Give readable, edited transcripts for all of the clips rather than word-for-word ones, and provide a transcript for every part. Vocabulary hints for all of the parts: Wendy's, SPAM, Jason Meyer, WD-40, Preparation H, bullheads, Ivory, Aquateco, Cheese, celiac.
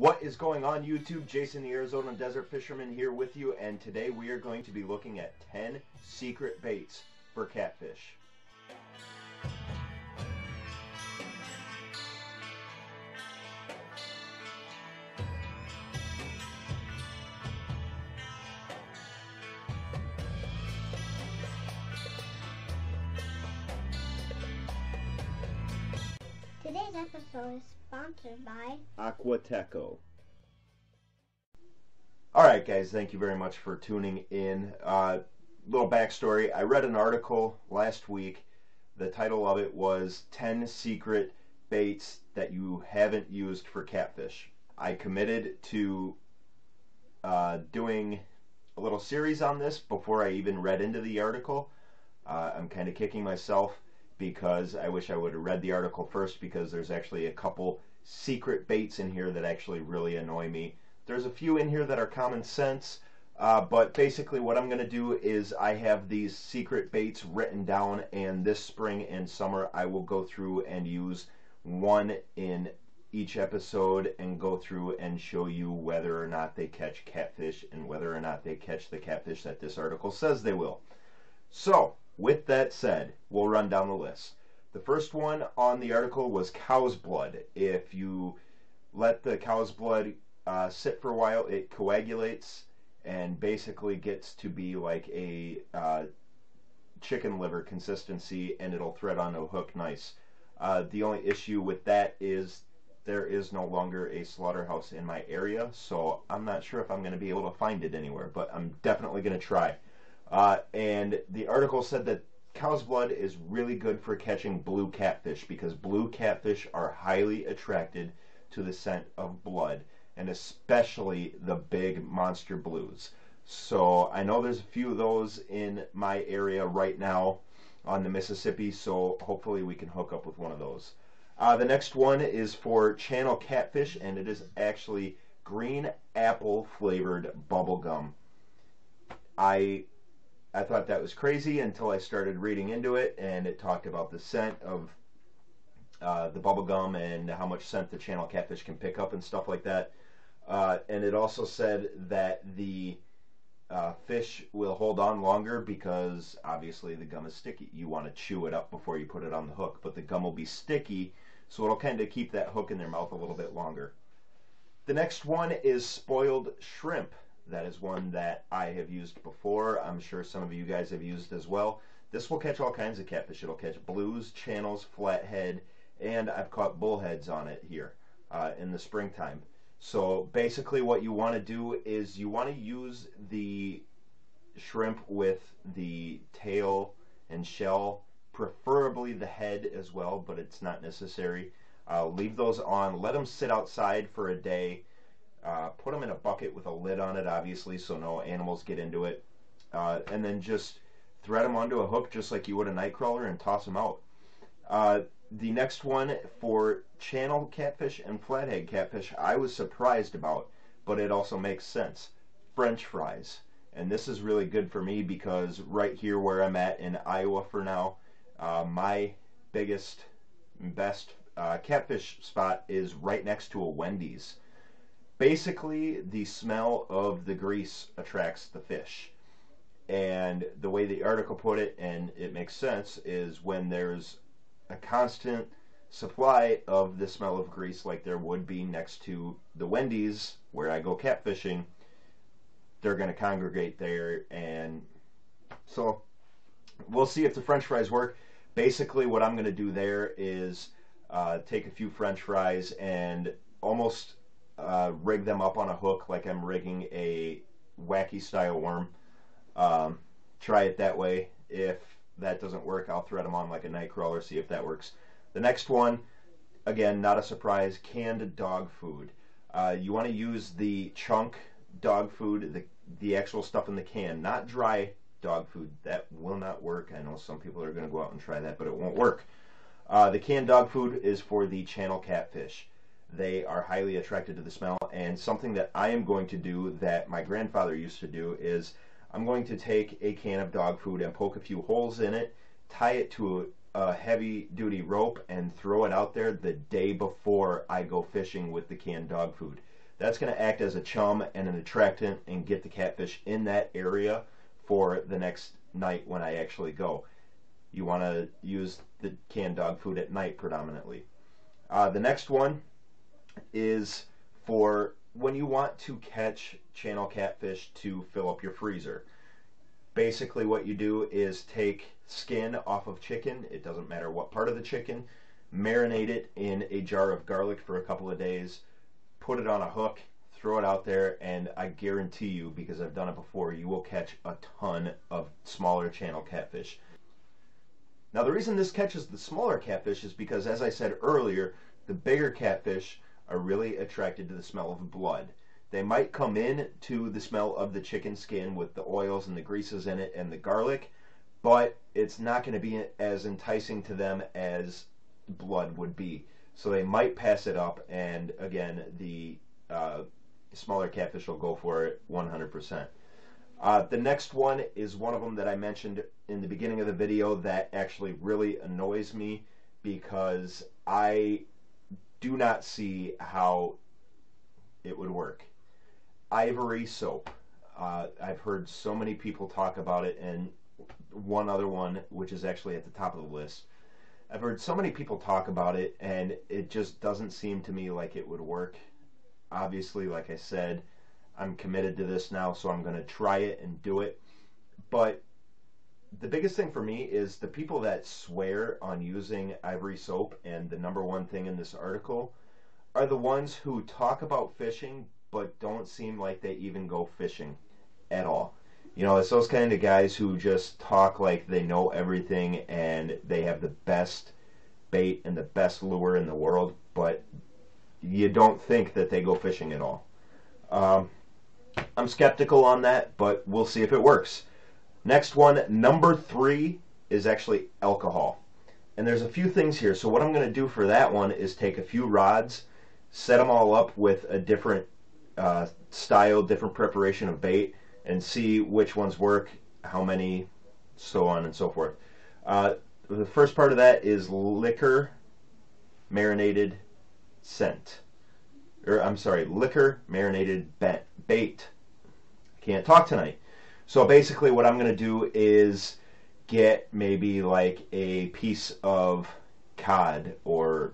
What is going on YouTube? Jason the Arizona Desert Fisherman here with you, and today we are going to be looking at 10 secret baits for catfish. Today's episode is sponsored by Aquateco. Alright guys, thank you very much for tuning in. Little backstory, I read an article last week. The title of it was 10 Secret Baits That You Haven't Used for Catfish. I committed to doing a little series on this before I even read into the article. I'm kind of kicking myself because I wish I would have read the article first, because there's actually a couple secret baits in here that actually really annoy me. There's a few in here that are common sense, but basically what I'm going to do is I have these secret baits written down, and this spring and summer I will go through and use one in each episode and go through and show you whether or not they catch catfish and whether or not they catch the catfish that this article says they will. So, with that said, we'll run down the list. The first one on the article was cow's blood. If you let the cow's blood sit for a while, it coagulates and basically gets to be like a chicken liver consistency, and it'll thread on a hook nice. The only issue with that is there is no longer a slaughterhouse in my area, so I'm not sure if I'm going to be able to find it anywhere, but I'm definitely going to try. And the article said that cow's blood is really good for catching blue catfish, because blue catfish are highly attracted to the scent of blood, and especially the big monster blues. So I know there's a few of those in my area right now on the Mississippi, so hopefully we can hook up with one of those. The next one is for channel catfish, and it is actually green apple flavored bubblegum. I thought that was crazy until I started reading into it, and it talked about the scent of the bubblegum and how much scent the channel catfish can pick up and stuff like that. And it also said that the fish will hold on longer because obviously the gum is sticky. You want to chew it up before you put it on the hook, but the gum will be sticky, so it'll kind of keep that hook in their mouth a little bit longer. The next one is spoiled shrimp. That is one that I have used before. I'm sure some of you guys have used as well. This will catch all kinds of catfish. It'll catch blues, channels, flathead, and I've caught bullheads on it here in the springtime. So basically what you want to do is you want to use the shrimp with the tail and shell, preferably the head as well, but it's not necessary. Leave those on. Let them sit outside for a day. Put them in a bucket with a lid on it, obviously, so no animals get into it. And then just thread them onto a hook just like you would a nightcrawler and toss them out. The next one for channel catfish and flathead catfish I was surprised about, but it also makes sense. French fries. And this is really good for me because right here where I'm at in Iowa for now, my biggest and best catfish spot is right next to a Wendy's. Basically, the smell of the grease attracts the fish. And the way the article put it, and it makes sense, is when there's a constant supply of the smell of grease like there would be next to the Wendy's where I go catfishing, they're going to congregate there. And so we'll see if the French fries work. Basically, what I'm going to do there is take a few French fries and almost rig them up on a hook like I'm rigging a wacky style worm. Try it that way. If that doesn't work, I'll thread them on like a nightcrawler, see if that works. The next one, again, not a surprise, canned dog food. You want to use the chunk dog food, the actual stuff in the can, not dry dog food. That will not work. I know some people are going to go out and try that, but it won't work. The canned dog food is for the channel catfish. They are highly attracted to the smell, and something that I am going to do that my grandfather used to do is I'm going to take a can of dog food and poke a few holes in it, tie it to a heavy-duty rope, and throw it out there the day before I go fishing with the canned dog food. That's going to act as a chum and an attractant and get the catfish in that area for the next night when I actually go. You want to use the canned dog food at night predominantly. The next one is for when you want to catch channel catfish to fill up your freezer. Basically what you do is take skin off of chicken, it doesn't matter what part of the chicken, marinate it in a jar of garlic for a couple of days, put it on a hook, throw it out there, and I guarantee you, because I've done it before, you will catch a ton of smaller channel catfish. Now the reason this catches the smaller catfish is because, as I said earlier, the bigger catfish are really attracted to the smell of blood. They might come in to the smell of the chicken skin with the oils and the greases in it and the garlic, but it's not going to be as enticing to them as blood would be. So they might pass it up, and again, the smaller catfish will go for it 100%. The next one is one of them that I mentioned in the beginning of the video that actually really annoys me, because I do not see how it would work. Ivory soap. I've heard so many people talk about it, and one other one, which is actually at the top of the list. I've heard so many people talk about it, and it just doesn't seem to me like it would work. Obviously, like I said, I'm committed to this now, so I'm going to try it and do it. But the biggest thing for me is the people that swear on using ivory soap, and the number one thing in this article, are the ones who talk about fishing but don't seem like they even go fishing at all. You know, it's those kind of guys who just talk like they know everything and they have the best bait and the best lure in the world, but you don't think that they go fishing at all. I'm skeptical on that, but we'll see if it works. Next one, number 3, is actually alcohol. And there's a few things here. So what I'm going to do for that one is take a few rods, set them all up with a different style, different preparation of bait, and see which ones work, how many, so on and so forth. The first part of that is liquor marinated bait. I can't talk tonight. So basically what I'm going to do is get maybe like a piece of cod or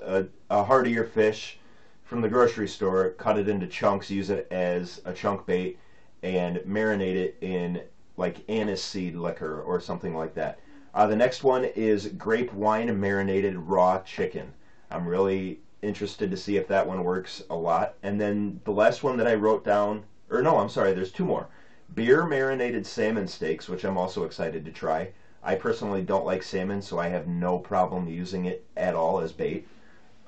a hardier fish from the grocery store, cut it into chunks, use it as a chunk bait, and marinate it in like anise seed liquor or something like that. The next one is grape wine marinated raw chicken. I'm really interested to see if that one works a lot. And then the last one that I wrote down, or no, I'm sorry, there's 2 more. Beer marinated salmon steaks, which I'm also excited to try. I personally don't like salmon, so I have no problem using it at all as bait.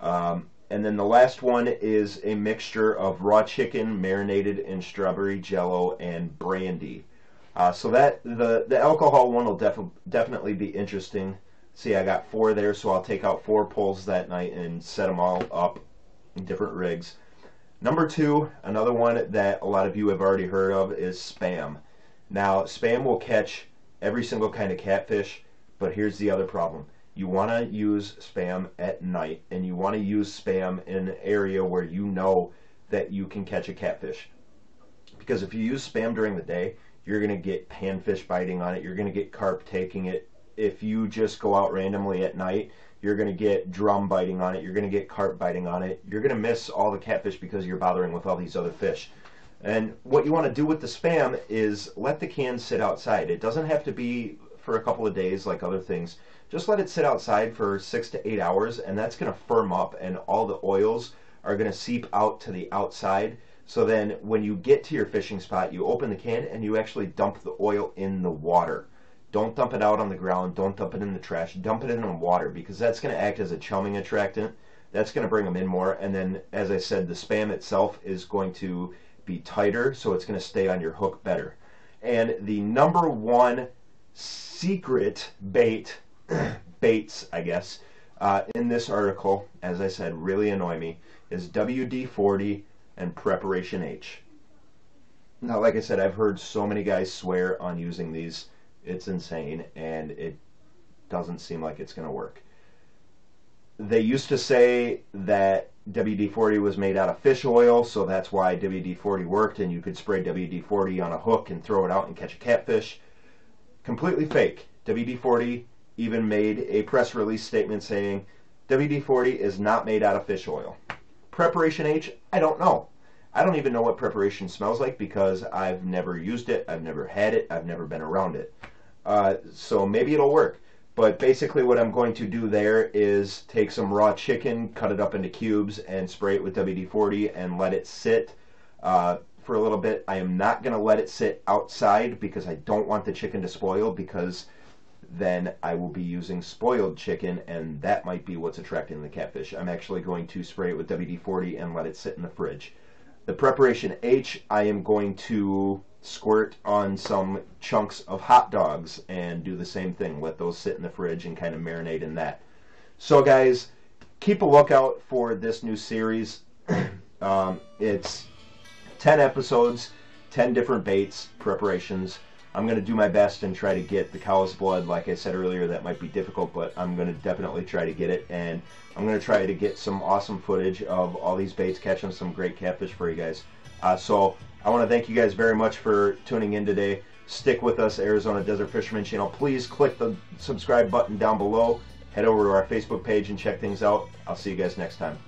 And then the last one is a mixture of raw chicken marinated in strawberry jello and brandy. So that the alcohol one will definitely be interesting. See, I got 4 there, so I'll take out 4 poles that night and set them all up in different rigs. Number 2, another one that a lot of you have already heard of, is SPAM. Now, SPAM will catch every single kind of catfish, but here's the other problem. You want to use SPAM at night, and you want to use SPAM in an area where you know that you can catch a catfish. Because if you use SPAM during the day, you're going to get panfish biting on it, you're going to get carp taking it. If you just go out randomly at night, you're going to get drum biting on it, you're going to get carp biting on it, you're going to miss all the catfish because you're bothering with all these other fish. And what you want to do with the SPAM is let the can sit outside. It doesn't have to be for a couple of days like other things. Just let it sit outside for 6 to 8 hours, and that's going to firm up, and all the oils are going to seep out to the outside. So then when you get to your fishing spot, you open the can and you actually dump the oil in the water. Don't dump it out on the ground, don't dump it in the trash, dump it in the water, because that's going to act as a chumming attractant. That's going to bring them in more, and then, as I said, the SPAM itself is going to be tighter, so it's going to stay on your hook better. And the number one secret baits, I guess, in this article, as I said, really annoy me, is WD-40 and Preparation H. Now, like I said, I've heard so many guys swear on using these. It's insane, and it doesn't seem like it's going to work. They used to say that WD-40 was made out of fish oil, so that's why WD-40 worked, and you could spray WD-40 on a hook and throw it out and catch a catfish. Completely fake. WD-40 even made a press release statement saying WD-40 is not made out of fish oil. Preparation H, I don't know. I don't even know what preparation smells like because I've never used it, I've never had it, I've never been around it. So maybe it'll work. But basically what I'm going to do there is take some raw chicken, cut it up into cubes, and spray it with WD-40 and let it sit for a little bit. I am not going to let it sit outside because I don't want the chicken to spoil, because then I will be using spoiled chicken, and that might be what's attracting the catfish. I'm actually going to spray it with WD-40 and let it sit in the fridge. The preparation H, I am going to squirt on some chunks of hot dogs and do the same thing. Let those sit in the fridge and kind of marinate in that. So guys, keep a lookout for this new series. It's 10 episodes, 10 different baits, preparations. I'm going to do my best and try to get the cow's blood. Like I said earlier, that might be difficult, but I'm going to definitely try to get it. And I'm going to try to get some awesome footage of all these baits catching some great catfish for you guys. So I want to thank you guys very much for tuning in today. Stick with us, Arizona Desert Fisherman Channel. Please click the subscribe button down below. Head over to our Facebook page and check things out. I'll see you guys next time.